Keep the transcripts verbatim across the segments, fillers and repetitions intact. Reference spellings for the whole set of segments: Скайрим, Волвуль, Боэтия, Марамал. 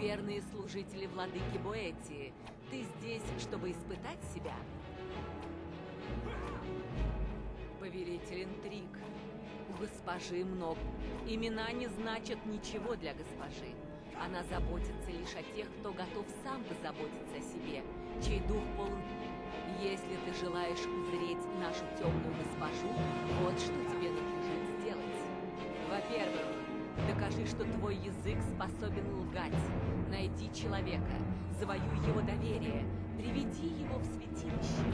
верные служители владыки Боэтии. Ты здесь, чтобы испытать себя? Повелитель интриг. У госпожи много. Имена не значат ничего для госпожи. Она заботится лишь о тех, кто готов сам позаботиться о себе, чей дух полон. Если ты желаешь узреть нашу темную госпожу, вот что тебе нужно сделать. Во-первых, докажи, что твой язык способен лгать. Найди человека, завоюй его доверие, приведи его в святилище.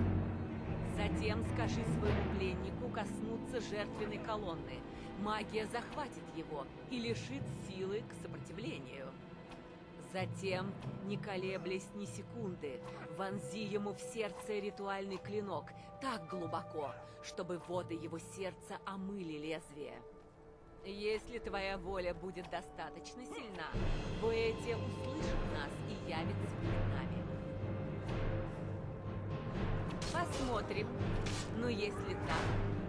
Затем скажи своему пленнику коснуться жертвенной колонны. Магия захватит его и лишит силы к сопротивлению. Затем, не колеблясь ни секунды, вонзи ему в сердце ритуальный клинок так глубоко, чтобы воды его сердца омыли лезвие. Если твоя воля будет достаточно сильна, Боэтия услышит нас и явится перед нами. Посмотрим. Но если так,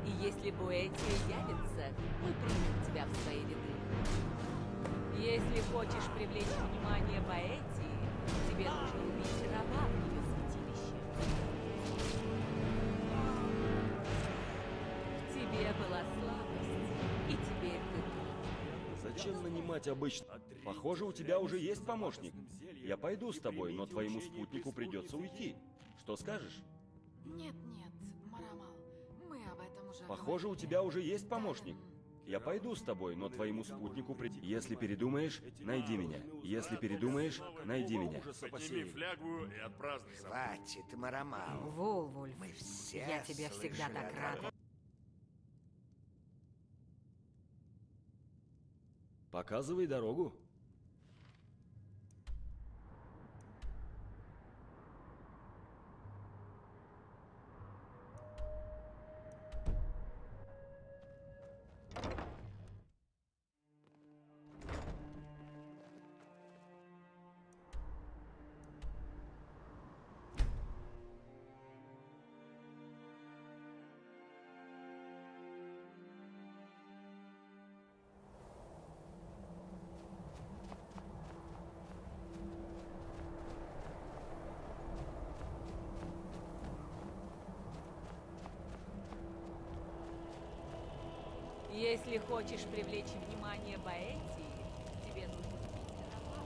и если Боэтия явится, мы примем тебя в свои ряды. Если хочешь привлечь внимание Боэтии, тебе нужно убить раба в ее святилище. В тебе была слабость, и теперь ты... Зачем нанимать обычно? Похоже, у тебя уже есть помощник. Я пойду с тобой, но твоему спутнику придется уйти. Что скажешь? Нет, нет, Марамал. Мы об этом уже... Похоже, у тебя уже есть помощник. Я пойду с тобой, но твоему спутнику придется... Если передумаешь, найди меня. Если передумаешь, найди меня. Подними флягу и отпразднуй. Хватит, Марамал. Волвуль, мы все... Я тебе всегда так рада. Показывай дорогу. Если хочешь привлечь внимание Боэтии, тебе нужно убить раба.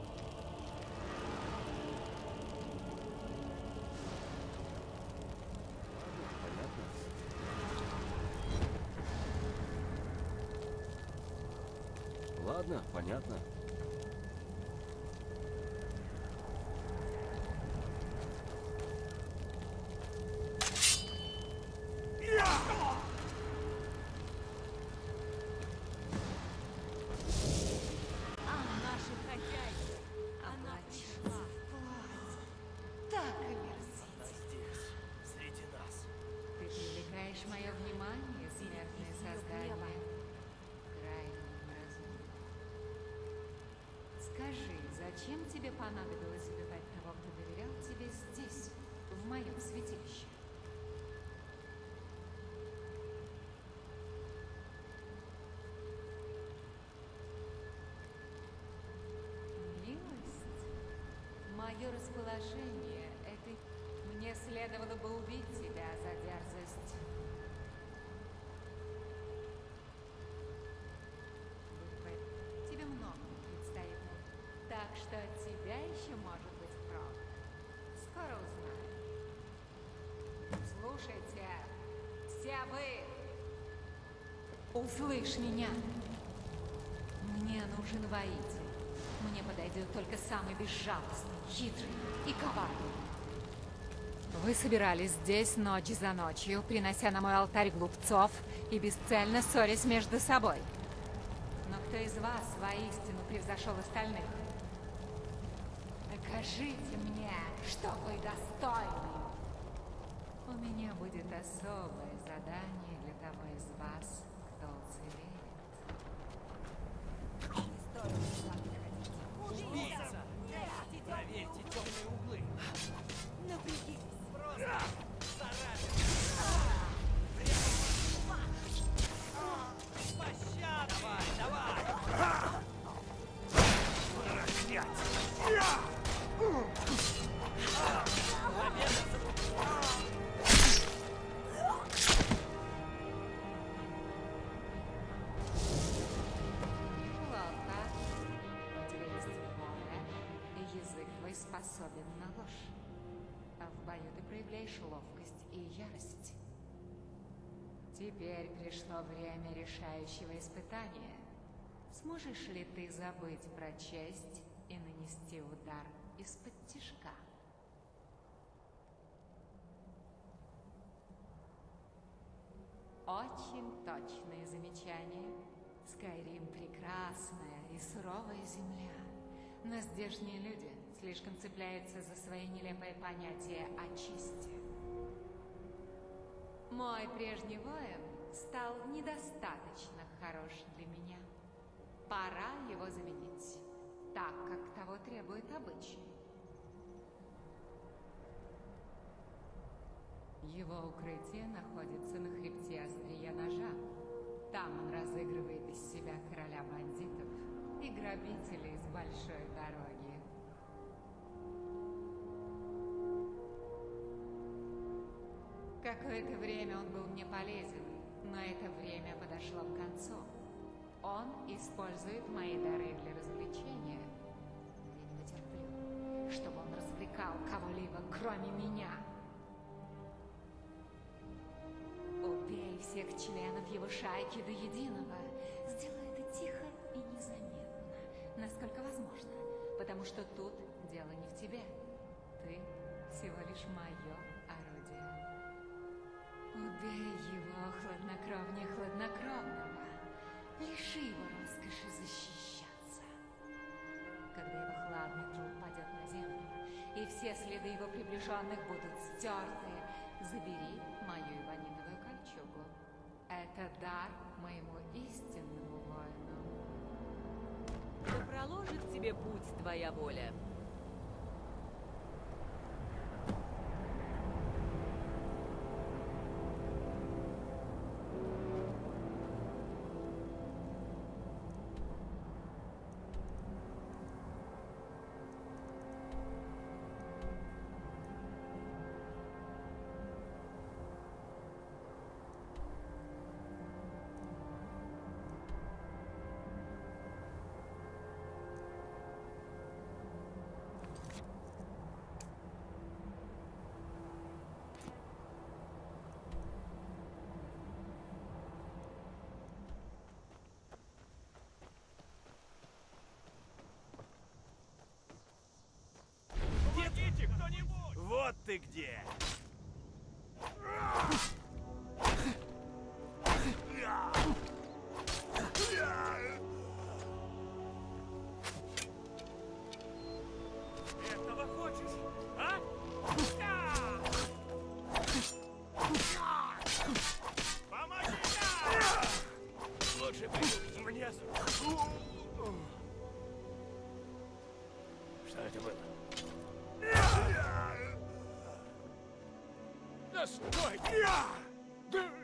Понятно. Ладно, понятно. Зачем тебе понадобилось убивать того, кто доверял тебе здесь, в моем святилище? Милость? Мое расположение — это... Мне следовало бы убить тебя за дерзость. Что от тебя еще может быть прок. Скоро узнаем. Слушайте, все вы! Услышь меня! Мне нужен воитель. Мне подойдет только самый безжалостный, хитрый и коварный. Вы собирались здесь ночь за ночью, принося на мой алтарь глупцов и бесцельно ссорясь между собой. Но кто из вас воистину превзошел остальных? Скажите мне, что вы достойны. У меня будет особое задание для того из вас, кто уцелеет. Убийца! Проверьте темные углы! Напрягитесь! Просто! Зараза! Пощадовай! Давай! Проклятье! знаю, ты проявляешь ловкость и ярость. Теперь пришло время решающего испытания. Сможешь ли ты забыть про честь и нанести удар из-под тишка? Очень точное замечание. Скайрим – прекрасная и суровая земля. Но здешние люди слишком цепляются за свои нелепые понятия о чести. Мой прежний воин стал недостаточно хорош для меня. Пора его заменить, так как того требует обычай. Его укрытие находится на хребте Острия Ножа. Там он разыгрывает из себя короля бандитов и грабителей с большой дороги. Какое-то время он был мне полезен, но это время подошло к концу. Он использует мои дары для развлечения. Я не потерплю, чтобы он развлекал кого-либо, кроме меня. Убей всех членов его шайки до единого. Сделай это тихо и незаметно, насколько возможно, потому что тут дело не в тебе. Ты всего лишь мое орудие. Убей его, хладнокровнее хладнокровного. Лиши его роскоши защищаться. Когда его хладный труп падет на землю, и все следы его приближенных будут стерты, забери мою иванитовую кольчугу. Это дар моему истинному воину. Да проложит тебе путь твоя воля. Вот ты где! Этого хочешь? А? Помоги нам! Лучше пойду мне. Что это было? Да стой!